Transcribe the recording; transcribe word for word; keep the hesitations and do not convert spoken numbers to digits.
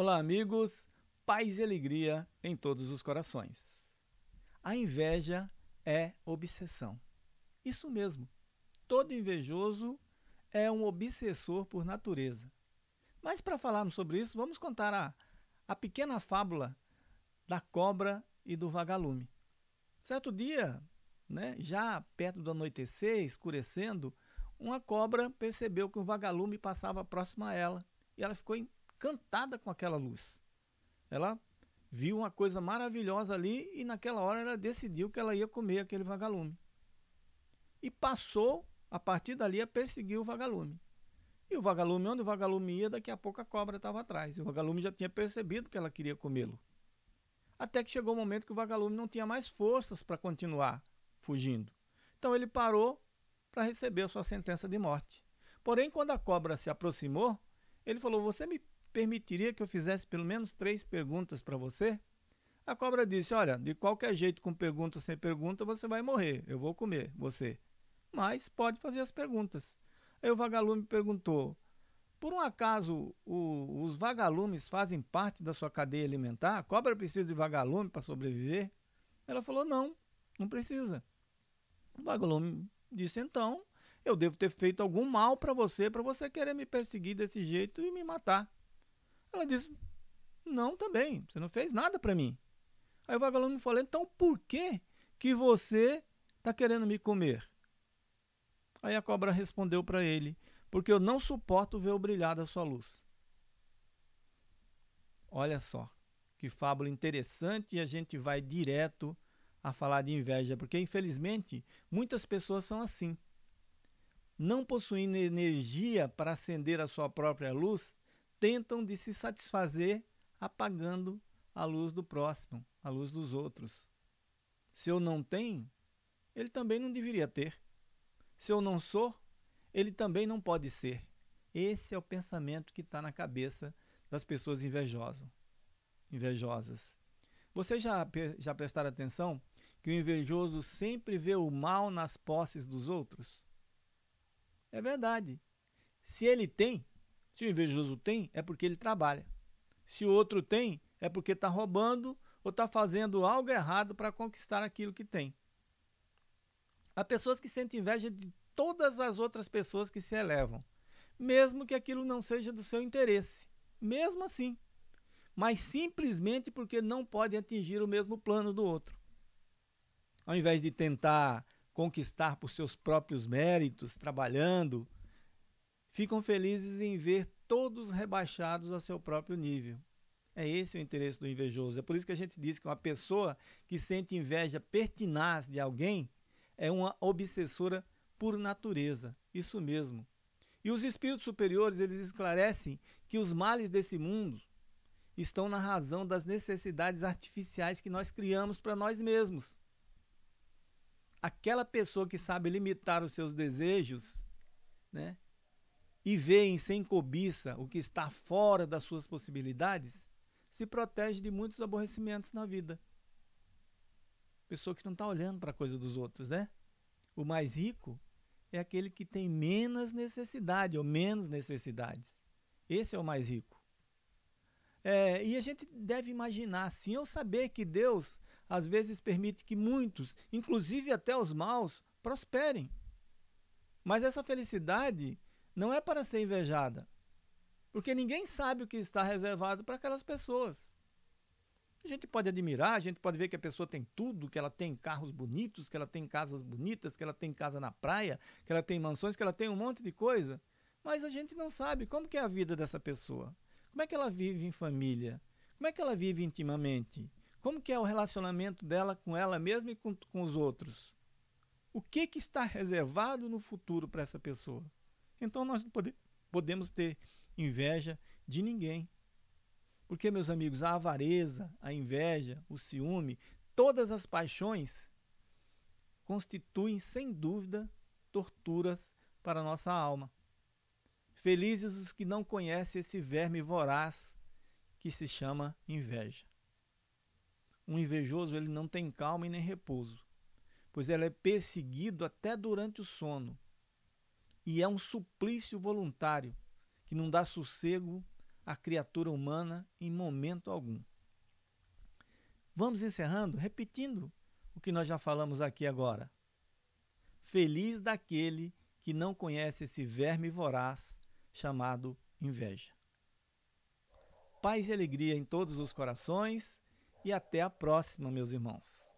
Olá, amigos! Paz e alegria em todos os corações. A inveja é obsessão. Isso mesmo. Todo invejoso é um obsessor por natureza. Mas para falarmos sobre isso, vamos contar a, a pequena fábula da cobra e do vagalume. Certo dia, né, já perto do anoitecer, escurecendo, uma cobra percebeu que um vagalume passava próximo a ela e ela ficou encantada com aquela luz. Ela viu uma coisa maravilhosa ali e naquela hora ela decidiu que ela ia comer aquele vagalume. E passou, a partir dali, a perseguir o vagalume. E o vagalume, onde o vagalume ia, daqui a pouco a cobra estava atrás. E o vagalume já tinha percebido que ela queria comê-lo. Até que chegou o momento que o vagalume não tinha mais forças para continuar fugindo. Então ele parou para receber a sua sentença de morte. Porém, quando a cobra se aproximou, ele falou: "Você me permitiria que eu fizesse pelo menos três perguntas para você?" A cobra disse: "Olha, de qualquer jeito, com pergunta ou sem pergunta, você vai morrer. Eu vou comer você. Mas pode fazer as perguntas." Aí o vagalume perguntou: "Por um acaso o, os vagalumes fazem parte da sua cadeia alimentar? A cobra precisa de vagalume para sobreviver?" Ela falou: "Não, não precisa." O vagalume disse: "Então, eu devo ter feito algum mal para você, para você querer me perseguir desse jeito e me matar." Ela disse: "Não, também, você não fez nada para mim." Aí o vagalume falou: "Então por que que você está querendo me comer?" Aí a cobra respondeu para ele: "Porque eu não suporto ver o brilhar da sua luz." Olha só, que fábula interessante, e a gente vai direto a falar de inveja, porque infelizmente muitas pessoas são assim. Não possuindo energia para acender a sua própria luz, tentam de se satisfazer apagando a luz do próximo, a luz dos outros. Se eu não tenho, ele também não deveria ter. Se eu não sou, ele também não pode ser. Esse é o pensamento que está na cabeça das pessoas invejosas. invejosas. Vocês já, já prestaram atenção que o invejoso sempre vê o mal nas posses dos outros? É verdade. Se ele tem, se o invejoso tem, é porque ele trabalha. Se o outro tem, é porque está roubando ou está fazendo algo errado para conquistar aquilo que tem. Há pessoas que sentem inveja de todas as outras pessoas que se elevam, mesmo que aquilo não seja do seu interesse, mesmo assim, mas simplesmente porque não podem atingir o mesmo plano do outro. Ao invés de tentar conquistar por seus próprios méritos, trabalhando, ficam felizes em ver todos rebaixados a seu próprio nível. É esse o interesse do invejoso. É por isso que a gente diz que uma pessoa que sente inveja pertinaz de alguém é uma obsessora por natureza, isso mesmo. E os espíritos superiores, eles esclarecem que os males desse mundo estão na razão das necessidades artificiais que nós criamos para nós mesmos. Aquela pessoa que sabe limitar os seus desejos, né, e vê em sem cobiça o que está fora das suas possibilidades, se protege de muitos aborrecimentos na vida. Pessoa que não está olhando para a coisa dos outros, né? O mais rico é aquele que tem menos necessidade ou menos necessidades. Esse é o mais rico. É, e a gente deve imaginar assim, ou saber que Deus às vezes permite que muitos, inclusive até os maus, prosperem. Mas essa felicidade não é para ser invejada, porque ninguém sabe o que está reservado para aquelas pessoas. A gente pode admirar, a gente pode ver que a pessoa tem tudo, que ela tem carros bonitos, que ela tem casas bonitas, que ela tem casa na praia, que ela tem mansões, que ela tem um monte de coisa, mas a gente não sabe como que é a vida dessa pessoa, como é que ela vive em família, como é que ela vive intimamente, como que é o relacionamento dela com ela mesma e com, com os outros, o que que está reservado no futuro para essa pessoa. Então nós não pode, podemos ter inveja de ninguém. Porque, meus amigos, a avareza, a inveja, o ciúme, todas as paixões constituem, sem dúvida, torturas para a nossa alma. Felizes os que não conhecem esse verme voraz que se chama inveja. Um invejoso, ele não tem calma e nem repouso, pois ele é perseguido até durante o sono. E é um suplício voluntário que não dá sossego a criatura humana em momento algum. Vamos encerrando, repetindo o que nós já falamos aqui agora. Feliz daquele que não conhece esse verme voraz chamado inveja. Paz e alegria em todos os corações e até a próxima, meus irmãos.